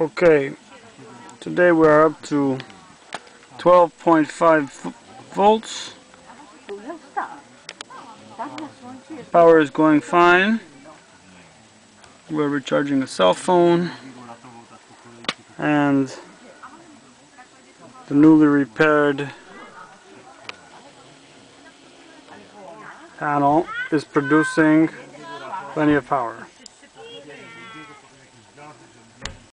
Okay, today we're up to 12.5 volts. Power is going fine. We're recharging a cell phone and the newly repaired panel is producing plenty of power.